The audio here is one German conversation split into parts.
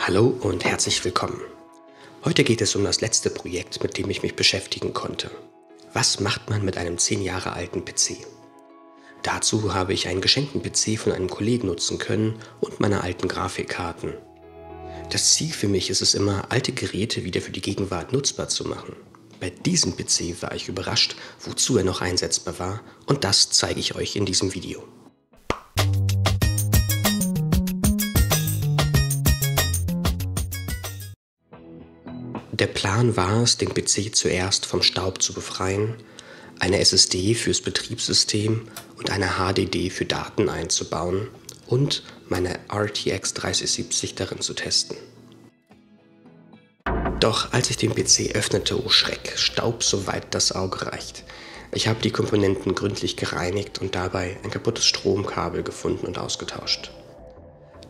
Hallo und herzlich willkommen. Heute geht es um das letzte Projekt, mit dem ich mich beschäftigen konnte. Was macht man mit einem 10 Jahre alten PC? Dazu habe ich einen geschenkten PC von einem Kollegen nutzen können und meine alten Grafikkarten. Das Ziel für mich ist es immer, alte Geräte wieder für die Gegenwart nutzbar zu machen. Bei diesem PC war ich überrascht, wozu er noch einsetzbar war, und das zeige ich euch in diesem Video. Der Plan war es, den PC zuerst vom Staub zu befreien, eine SSD fürs Betriebssystem und eine HDD für Daten einzubauen und meine RTX 3070 darin zu testen. Doch als ich den PC öffnete, oh Schreck, Staub soweit das Auge reicht. Ich habe die Komponenten gründlich gereinigt und dabei ein kaputtes Stromkabel gefunden und ausgetauscht.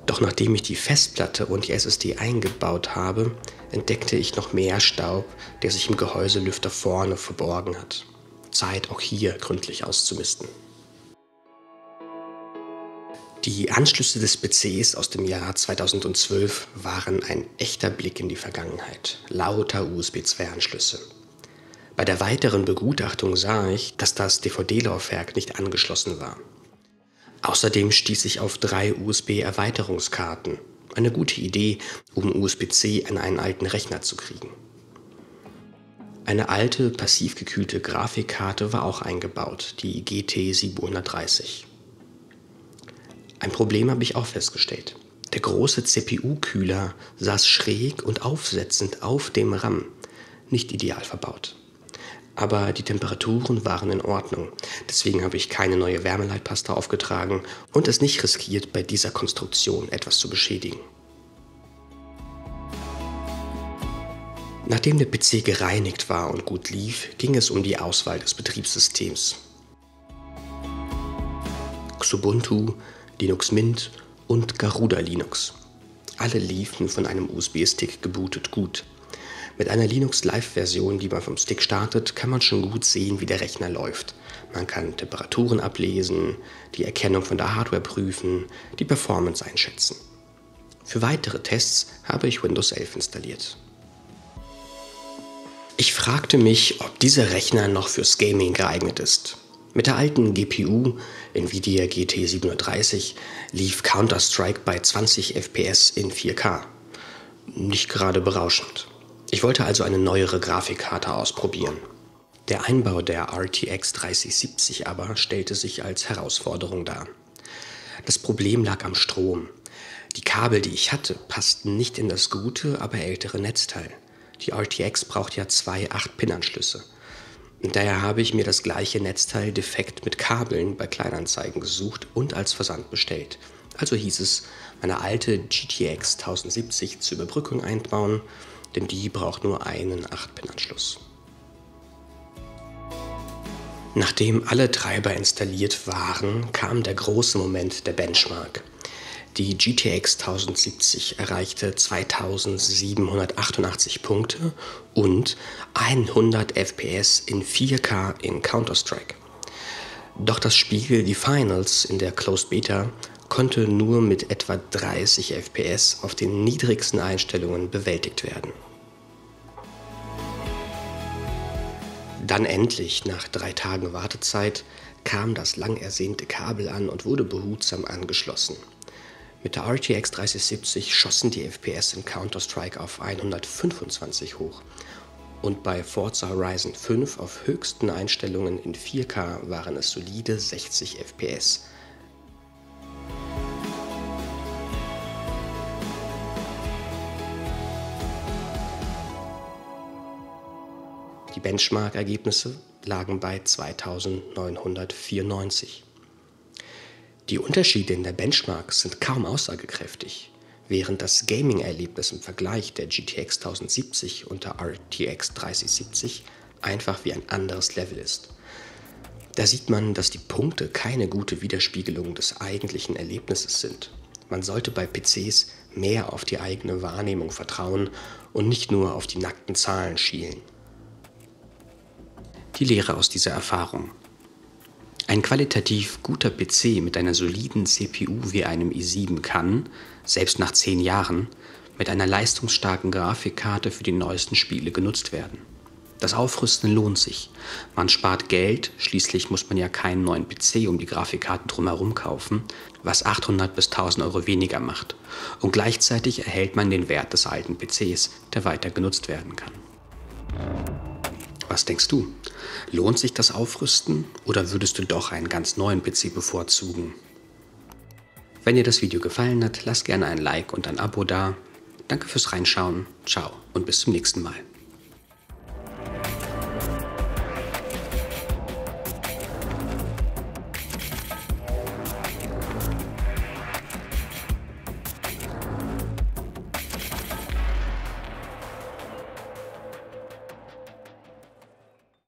Doch nachdem ich die Festplatte und die SSD eingebaut habe, entdeckte ich noch mehr Staub, der sich im Gehäuselüfter vorne verborgen hat. Zeit, auch hier gründlich auszumisten. Die Anschlüsse des PCs aus dem Jahr 2012 waren ein echter Blick in die Vergangenheit. Lauter USB-2-Anschlüsse. Bei der weiteren Begutachtung sah ich, dass das DVD-Laufwerk nicht angeschlossen war. Außerdem stieß ich auf 3 USB-Erweiterungskarten. Eine gute Idee, um USB-C an einen alten Rechner zu kriegen. Eine alte, passiv gekühlte Grafikkarte war auch eingebaut, die GT730. Ein Problem habe ich auch festgestellt. Der große CPU-Kühler saß schräg und aufsetzend auf dem RAM. Nicht ideal verbaut. Aber die Temperaturen waren in Ordnung, deswegen habe ich keine neue Wärmeleitpasta aufgetragen und es nicht riskiert, bei dieser Konstruktion etwas zu beschädigen. Nachdem der PC gereinigt war und gut lief, ging es um die Auswahl des Betriebssystems. Xubuntu, Linux Mint und Garuda Linux. Alle liefen von einem USB-Stick gebootet gut. Mit einer Linux-Live-Version, die man vom Stick startet, kann man schon gut sehen, wie der Rechner läuft. Man kann Temperaturen ablesen, die Erkennung von der Hardware prüfen, die Performance einschätzen. Für weitere Tests habe ich Windows 11 installiert. Ich fragte mich, ob dieser Rechner noch fürs Gaming geeignet ist. Mit der alten GPU, Nvidia GT730, lief Counter-Strike bei 20 FPS in 4K. Nicht gerade berauschend. Ich wollte also eine neuere Grafikkarte ausprobieren. Der Einbau der RTX 3070 aber stellte sich als Herausforderung dar. Das Problem lag am Strom. Die Kabel, die ich hatte, passten nicht in das gute, aber ältere Netzteil. Die RTX braucht ja 2 8-Pin-Anschlüsse. Daher habe ich mir das gleiche Netzteil defekt mit Kabeln bei Kleinanzeigen gesucht und als Versand bestellt. Also hieß es, meine alte GTX 1070 zur Überbrückung einbauen, denn die braucht nur einen 8-Pin-Anschluss. Nachdem alle Treiber installiert waren, kam der große Moment der Benchmark. Die GTX 1070 erreichte 2788 Punkte und 100 FPS in 4K in Counter-Strike. Doch das Spiel The Finals in der Closed Beta konnte nur mit etwa 30 FPS auf den niedrigsten Einstellungen bewältigt werden. Dann endlich, nach 3 Tagen Wartezeit, kam das lang ersehnte Kabel an und wurde behutsam angeschlossen. Mit der RTX 3070 schossen die FPS in Counter-Strike auf 125 hoch und bei Forza Horizon 5 auf höchsten Einstellungen in 4K waren es solide 60 FPS. Die Benchmark-Ergebnisse lagen bei 2994. Die Unterschiede in der Benchmark sind kaum aussagekräftig, während das Gaming-Erlebnis im Vergleich der GTX 1070 und der RTX 3070 einfach wie ein anderes Level ist. Da sieht man, dass die Punkte keine gute Widerspiegelung des eigentlichen Erlebnisses sind. Man sollte bei PCs mehr auf die eigene Wahrnehmung vertrauen und nicht nur auf die nackten Zahlen schielen. Die Lehre aus dieser Erfahrung. Ein qualitativ guter PC mit einer soliden CPU wie einem i7 kann, selbst nach 10 Jahren, mit einer leistungsstarken Grafikkarte für die neuesten Spiele genutzt werden. Das Aufrüsten lohnt sich. Man spart Geld, schließlich muss man ja keinen neuen PC um die Grafikkarten drumherum kaufen, was 800 bis 1000 Euro weniger macht. Und gleichzeitig erhält man den Wert des alten PCs, der weiter genutzt werden kann. Was denkst du? Lohnt sich das Aufrüsten oder würdest du doch einen ganz neuen PC bevorzugen? Wenn dir das Video gefallen hat, lass gerne ein Like und ein Abo da. Danke fürs Reinschauen, ciao und bis zum nächsten Mal.